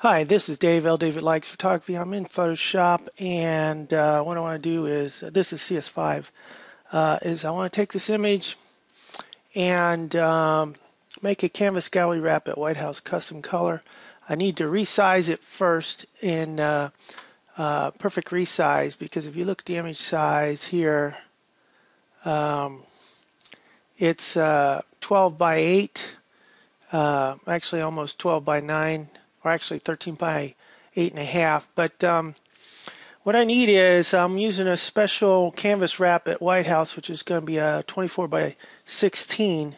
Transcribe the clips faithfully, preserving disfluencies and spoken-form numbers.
Hi, this is Dave, L. David Likes Photography. I'm in Photoshop, and uh, what I want to do is, this is C S five, uh, is I want to take this image and um, make a canvas gallery wrap at White House custom color. I need to resize it first in uh, uh, Perfect Resize, because if you look at the image size here, um, it's uh, twelve by eight, uh, actually almost twelve by nine. Or actually thirteen by eight and a half, but um, what I need is I'm using a special canvas wrap at White House, which is going to be a twenty-four by sixteen,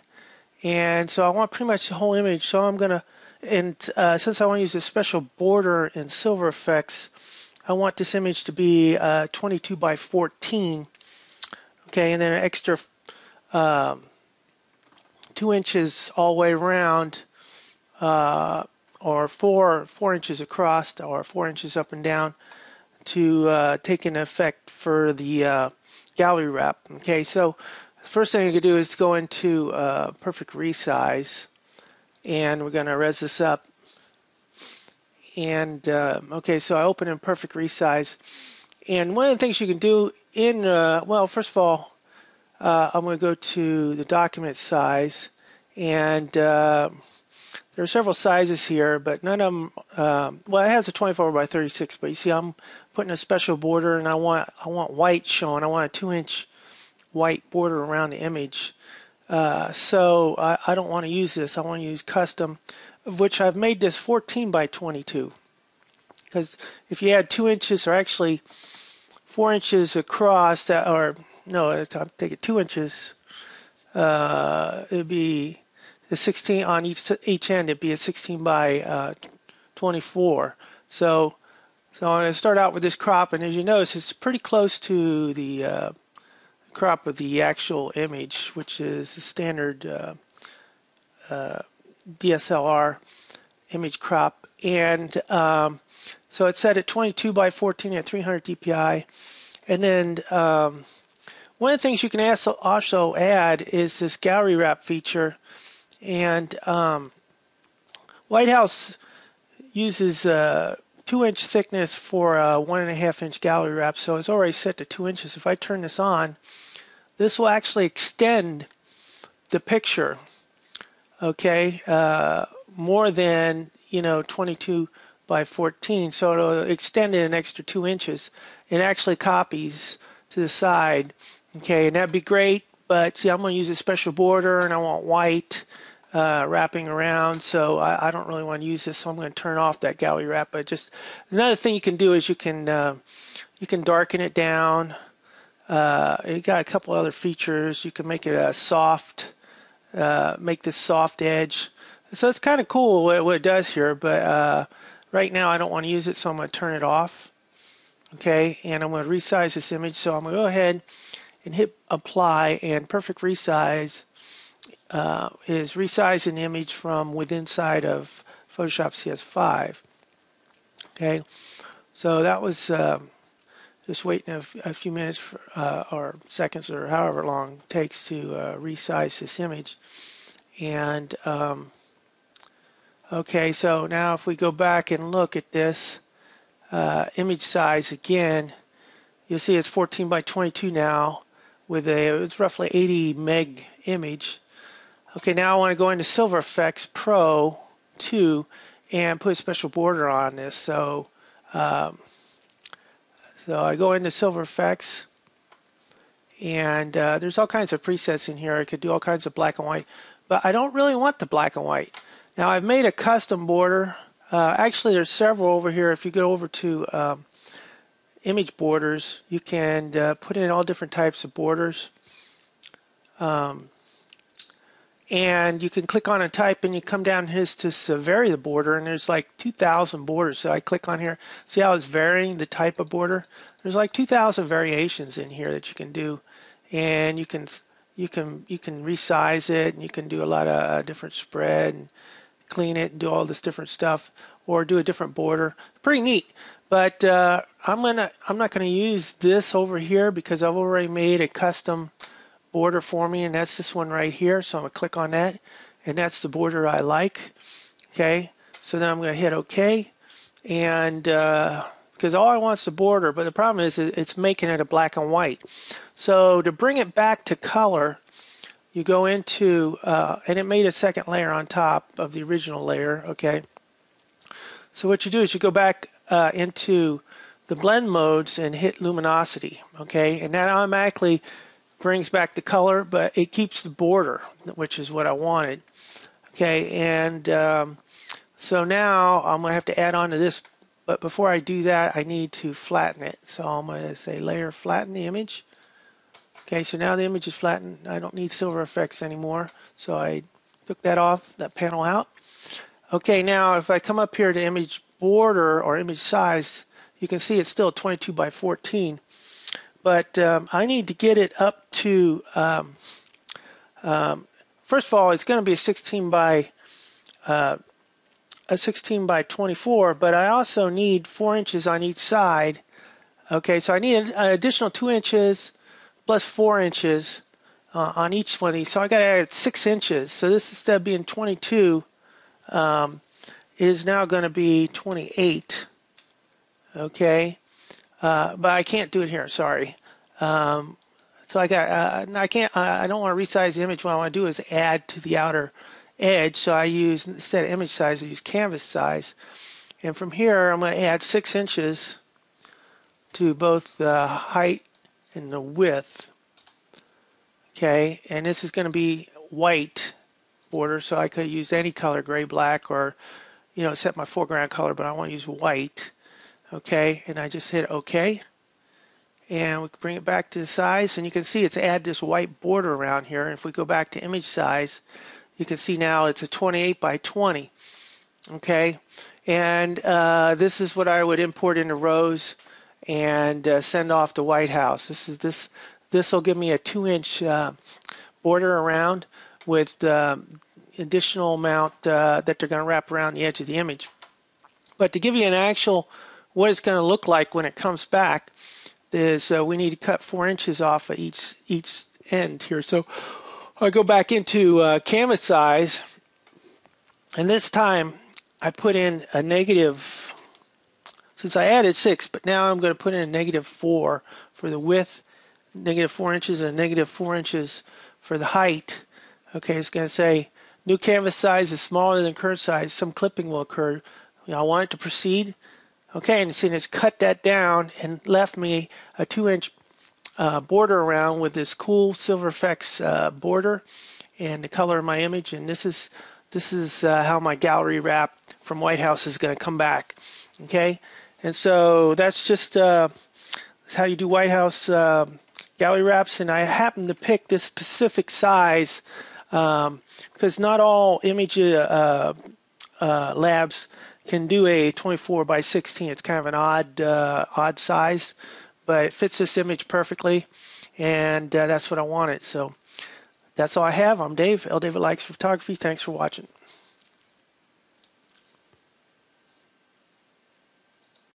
and so I want pretty much the whole image. So I'm gonna, and uh, since I want to use a special border in Silver Efex, I want this image to be uh, twenty-two by fourteen, okay, and then an extra um, two inches all the way around. Uh, or four four inches across, or four inches up and down, to uh, take an effect for the uh, gallery wrap. Okay, so first thing you can do is go into uh, Perfect Resize, and we're going to res this up. And uh, okay, so I open in Perfect Resize, and one of the things you can do in uh, well, first of all, uh, I'm going to go to the document size, and uh, there are several sizes here, but none of them, um, well, it has a twenty-four by thirty-six, but you see I'm putting a special border, and I want I want white showing. I want a two inch white border around the image. Uh, so I, I don't want to use this. I want to use custom, of which I've made this fourteen by twenty-two. Because if you add two inches, or actually four inches across, that, or no, I'll take it two inches, uh, it would be... The sixteen on each each end, it'd be a sixteen by twenty-four. So, so I'm going to start out with this crop, and as you notice, it's pretty close to the uh, crop of the actual image, which is the standard uh, uh, D S L R image crop. And um, so it's set at twenty-two by fourteen at three hundred D P I, and then. Um, One of the things you can also add is this gallery wrap feature, and um, White House uses uh, two inch thickness for a one and a half inch gallery wrap, so it's already set to two inches. If I turn this on, this will actually extend the picture, okay, uh, more than, you know, twenty-two by fourteen, so it'll extend it an extra two inches. It actually copies to the side. Okay, and that'd be great, but see, I'm going to use a special border, and I want white uh, wrapping around, so I, I don't really want to use this, so I'm going to turn off that gallery wrap. But just another thing you can do is you can uh, you can darken it down. Uh, you got a couple other features. You can make it a soft, uh, make this soft edge. So it's kind of cool what, what it does here, but uh, right now I don't want to use it, so I'm going to turn it off. Okay, and I'm going to resize this image, so I'm going to go ahead and hit apply, and Perfect Resize uh, is resizing an image from within side of Photoshop C S five. Okay, so that was uh, just waiting a, a few minutes for, uh, or seconds, or however long it takes to uh, resize this image. And um, okay, so now if we go back and look at this uh, image size again, you'll see it's fourteen by twenty-two now. With a, it's roughly eighty meg image. Okay, now I want to go into Silver Efex Pro two and put a special border on this. So, um, so I go into Silver Efex, and uh, there's all kinds of presets in here. I could do all kinds of black and white, but I don't really want the black and white. Now I've made a custom border. Uh, actually, there's several over here. If you go over to um, image borders, you can uh, put in all different types of borders, um, and you can click on a type, and you come down here to uh, vary the border, and there's like two thousand borders. So I click on here, see how it's varying the type of border. There's like two thousand variations in here that you can do, and you can you can you can resize it, and you can do a lot of uh, different spread and clean it and do all this different stuff, or do a different border. Pretty neat. But uh, I'm gonna I'm not gonna use this over here, because I've already made a custom border for me, and that's this one right here. So I'm gonna click on that, and that's the border I like. Okay, so then I'm gonna hit OK, and uh, because all I want is the border, but the problem is it's making it a black and white. So to bring it back to color, you go into, uh, and it made a second layer on top of the original layer, okay? So what you do is you go back uh, into the blend modes and hit luminosity, okay? And that automatically brings back the color, but it keeps the border, which is what I wanted, okay? And um, so now I'm gonna have to add on to this, but before I do that, I need to flatten it. So I'm gonna say layer flatten the image. Okay, so now the image is flattened. I don't need Silver Efex anymore, so I took that off, that panel out. Okay, now if I come up here to image border or image size, you can see it's still twenty-two by fourteen, but um, I need to get it up to, um, um, first of all, it's going to be a sixteen by twenty-four, but I also need four inches on each side. Okay, so I need an additional two inches plus four inches uh, on each one of these, so I got to add six inches. So this, instead of being twenty-two, um, is now going to be twenty-eight. Okay, uh, but I can't do it here. Sorry. Um, so I got. Uh, I can't. I don't want to resize the image. What I want to do is add to the outer edge. So I use, instead of image size, I use canvas size, and from here I'm going to add six inches to both the height and the width. Okay, and this is going to be white border, so I could use any color, gray, black, or, you know, set my foreground color, but I want to use white. Okay, and I just hit OK, and we can bring it back to the size, and you can see it's add this white border around here. And if we go back to image size, you can see now it's a twenty-eight by twenty. Okay, and uh, this is what I would import into rows and uh, send off to White House. This is this. This will give me a two-inch uh, border around with uh, additional amount uh, that they're going to wrap around the edge of the image. But to give you an actual what it's going to look like when it comes back is uh, we need to cut four inches off of each each end here. So I go back into uh, canvas size, and this time I put in a negative. Since I added six, but now I'm going to put in a negative four for the width, negative four inches, and negative four inches for the height. Okay, it's going to say new canvas size is smaller than current size. Some clipping will occur. You know, I want it to proceed. Okay, and see, it's cut that down and left me a two-inch uh, border around with this cool Silver Efex uh, border and the color of my image. And this is this is uh, how my gallery wrap from White House is going to come back. Okay. And so that's just uh, how you do White House uh, gallery wraps. And I happen to pick this specific size because um, not all image uh, uh, labs can do a twenty-four by sixteen. It's kind of an odd, uh, odd size, but it fits this image perfectly, and uh, that's what I wanted. So that's all I have. I'm Dave, L David Likes Photography. Thanks for watching.